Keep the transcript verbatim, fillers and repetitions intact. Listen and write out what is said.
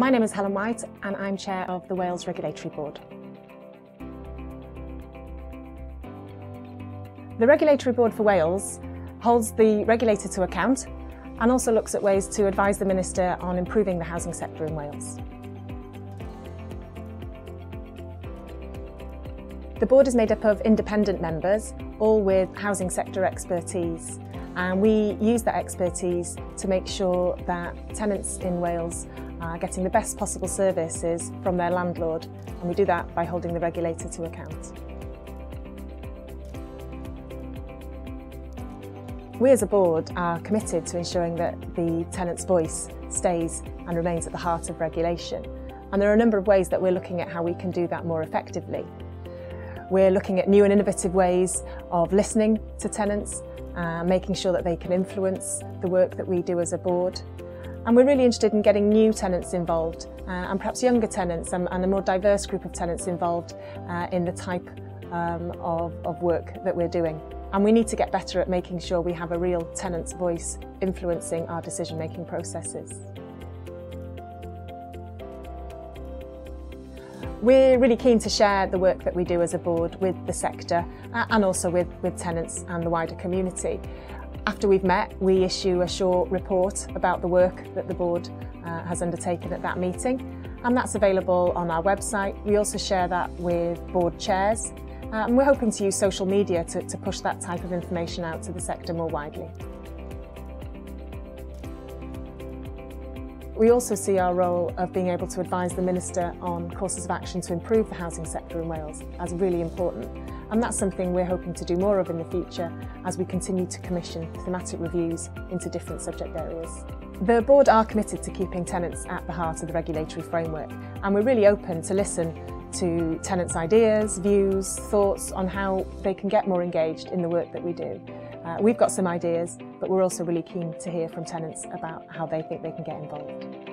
My name is Helen White and I'm Chair of the Wales Regulatory Board. The Regulatory Board for Wales holds the regulator to account and also looks at ways to advise the Minister on improving the housing sector in Wales. The board is made up of independent members, all with housing sector expertise, and we use that expertise to make sure that tenants in Wales are getting the best possible services from their landlord, and we do that by holding the regulator to account. We as a board are committed to ensuring that the tenant's voice stays and remains at the heart of regulation, and there are a number of ways that we're looking at how we can do that more effectively. We're looking at new and innovative ways of listening to tenants, uh, making sure that they can influence the work that we do as a board. And we're really interested in getting new tenants involved uh, and perhaps younger tenants and, and a more diverse group of tenants involved uh, in the type um, of, of work that we're doing. And we need to get better at making sure we have a real tenant's voice influencing our decision-making processes. We're really keen to share the work that we do as a board with the sector uh, and also with, with tenants and the wider community. After we've met, we issue a short report about the work that the board uh, has undertaken at that meeting, and that's available on our website. We also share that with board chairs uh, and we're hoping to use social media to, to push that type of information out to the sector more widely. We also see our role of being able to advise the Minister on courses of action to improve the housing sector in Wales as really important, and that's something we're hoping to do more of in the future as we continue to commission thematic reviews into different subject areas. The Board are committed to keeping tenants at the heart of the regulatory framework, and we're really open to listen to tenants' ideas, views, thoughts on how they can get more engaged in the work that we do. Uh, we've got some ideas, but we're also really keen to hear from tenants about how they think they can get involved.